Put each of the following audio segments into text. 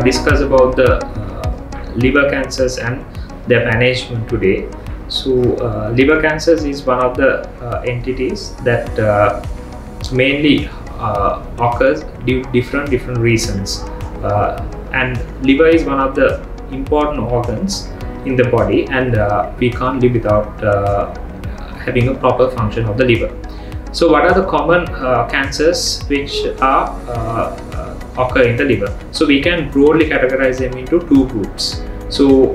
discuss about the liver cancers and their management today. So liver cancers is one of the entities that mainly occurs due to different reasons, and liver is one of the important organs in the body, and we can't live without having a proper function of the liver. So what are the common cancers which are occur in the liver? So we can broadly categorize them into two groups. So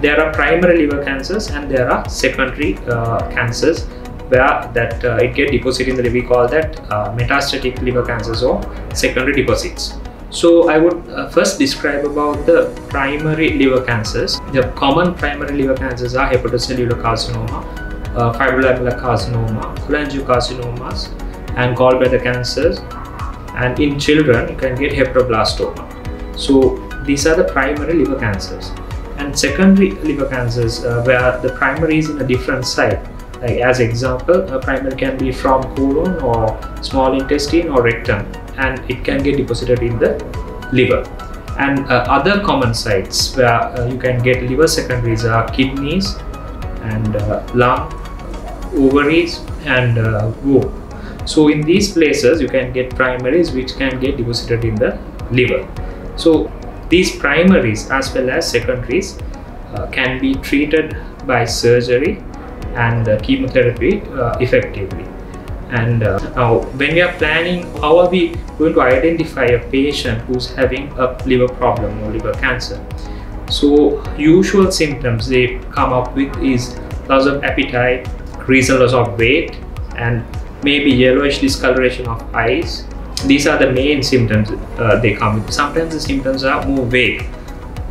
there are primary liver cancers and there are secondary cancers where that it get deposited in the liver. We call that metastatic liver cancers or secondary deposits. So I would first describe about the primary liver cancers. The common primary liver cancers are hepatocellular carcinoma, fibrolamellar carcinoma, cholangiocarcinomas, and gallbladder cancers. And in children, you can get hepatoblastoma. So these are the primary liver cancers. And secondary liver cancers, where the primary is in a different site. Like as example, a primary can be from colon or small intestine or rectum, and it can get deposited in the liver. And other common sites where you can get liver secondaries are kidneys and lung, ovaries, and womb. So in these places you can get primaries which can get deposited in the liver. So these primaries as well as secondaries can be treated by surgery and chemotherapy effectively. And now when we are planning, how are we going to identify a patient who's having a liver problem or liver cancer? So usual symptoms they come up with is loss of appetite, recent loss of weight, and maybe yellowish discoloration of eyes. These are the main symptoms they come with. Sometimes the symptoms are more vague.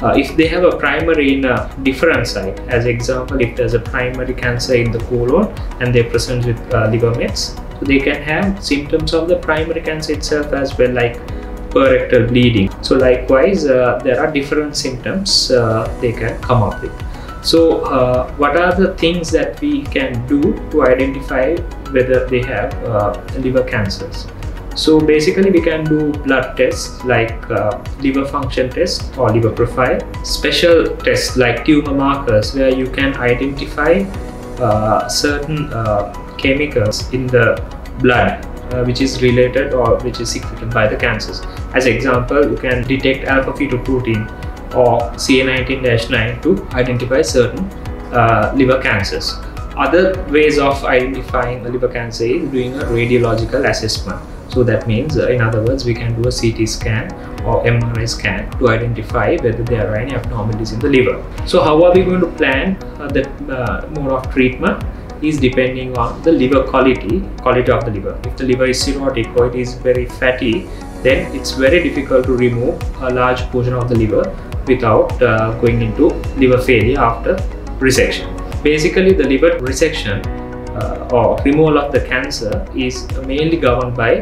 If they have a primary in a different site, as example, if there's a primary cancer in the colon and they present with liver mets, so they can have symptoms of the primary cancer itself as well, like perirectal bleeding. So likewise, there are different symptoms they can come up with. So what are the things that we can do to identify whether they have liver cancers? So basically we can do blood tests like liver function test or liver profile, special tests like tumor markers where you can identify certain chemicals in the blood which is related or which is secreted by the cancers. As example, you can detect alpha-fetoprotein or CA19-9 to identify certain liver cancers. Other ways of identifying a liver cancer is doing a radiological assessment. So that means, in other words, we can do a CT scan or MRI scan to identify whether there are any abnormalities in the liver. So how are we going to plan the mode of treatment is depending on the liver quality of the liver. If the liver is cirrhotic or it is very fatty, then it's very difficult to remove a large portion of the liver without going into liver failure after resection. Basically, the liver resection or removal of the cancer is mainly governed by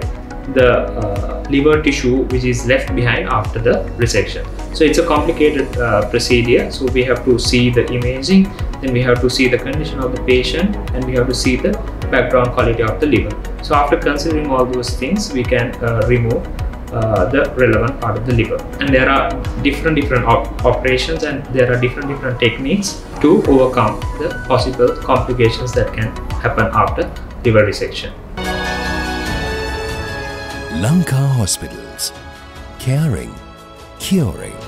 the liver tissue which is left behind after the resection. So it's a complicated procedure. So we have to see the imaging, then we have to see the condition of the patient, and we have to see the background quality of the liver. So after considering all those things, we can remove the relevant part of the liver. And there are different operations, and there are different techniques to overcome the possible complications that can happen after liver resection. Lanka Hospitals, caring, curing.